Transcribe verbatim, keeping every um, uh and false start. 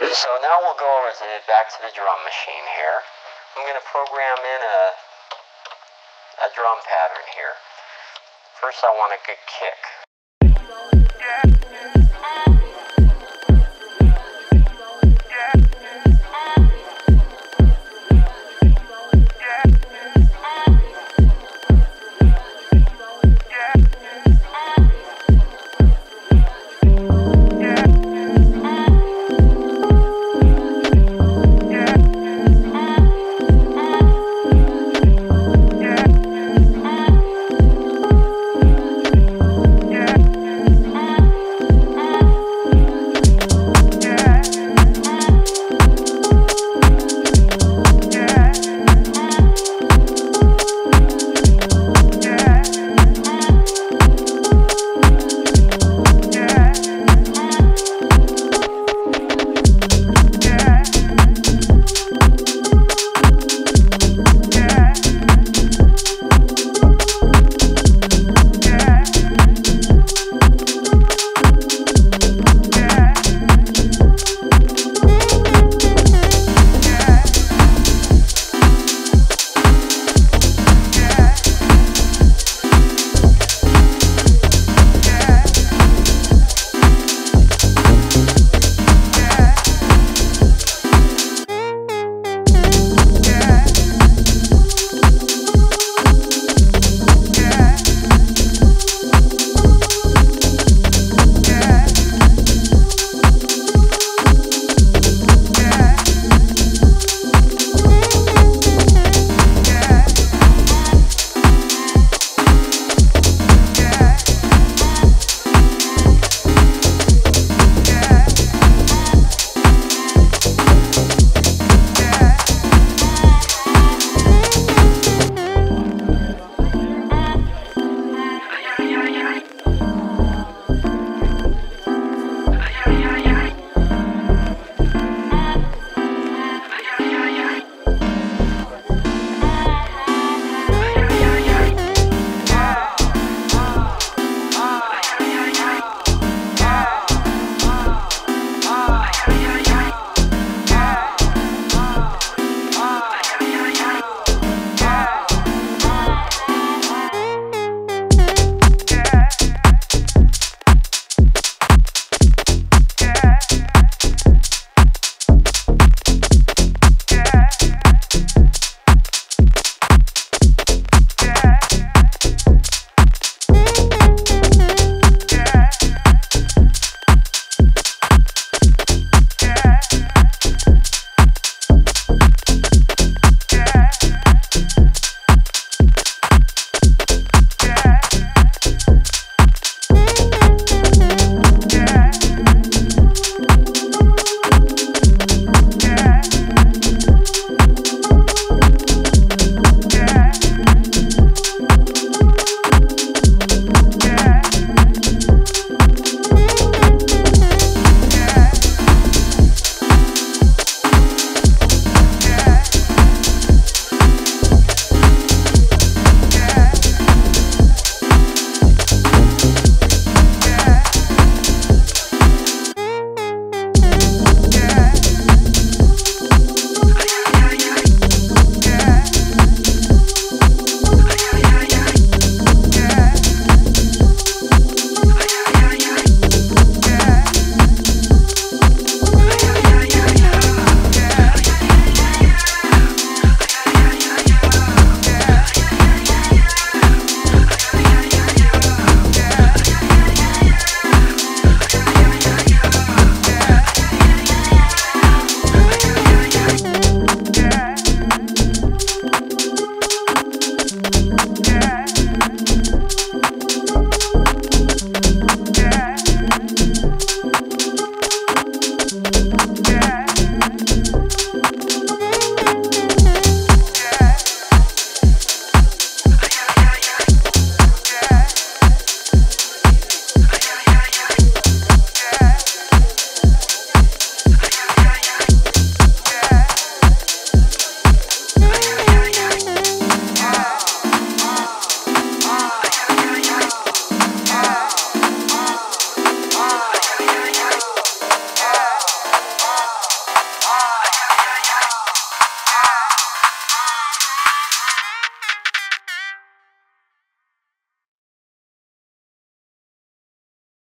So now we'll go over to back to the drum machine here. I'm going to program in a, a drum pattern here. First I want a good kick.